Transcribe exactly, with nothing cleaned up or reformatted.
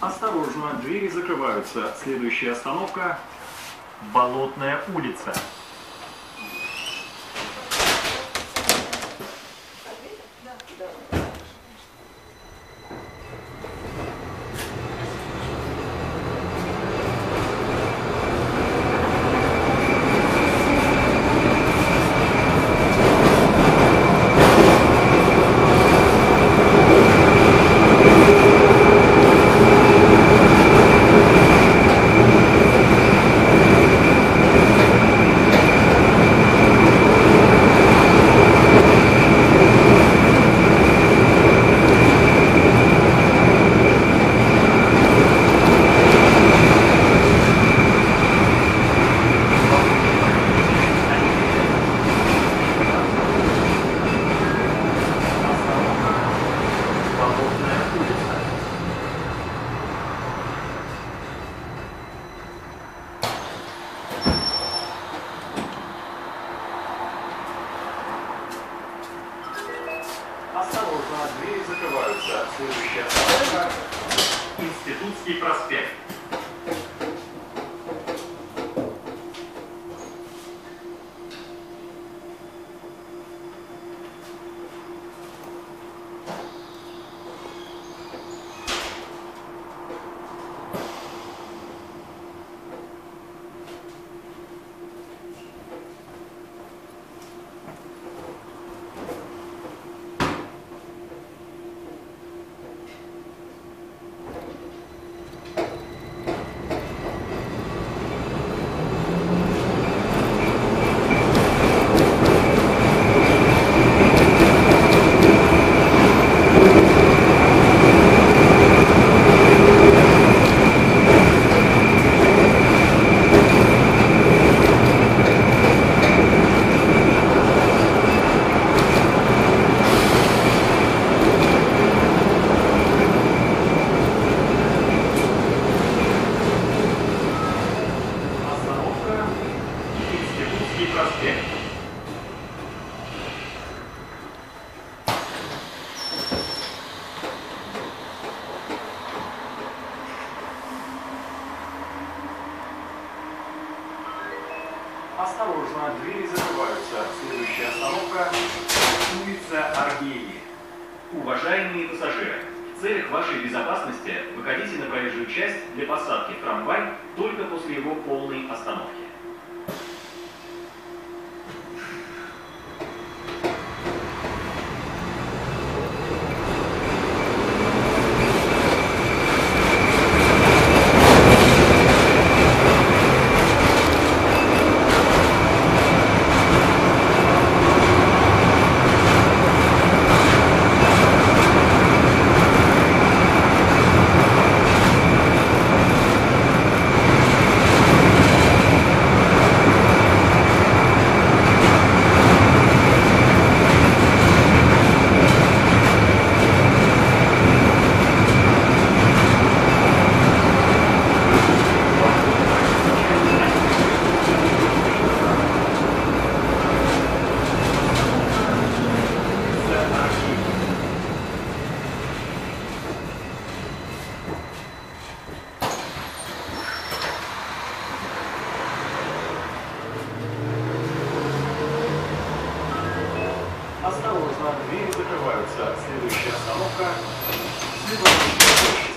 Осторожно, двери закрываются. Следующая остановка – Болотная улица. Осторожно, двери закрываются. Следующая остановка – Институтский проспект. Осторожно, двери закрываются. Следующая остановка – улица Аргентинская. Уважаемые пассажиры, в целях вашей безопасности выходите на проезжую часть для посадки в трамвай только после его полной остановки. Осторожно, двери закрываются. Следующая остановка – Болотная.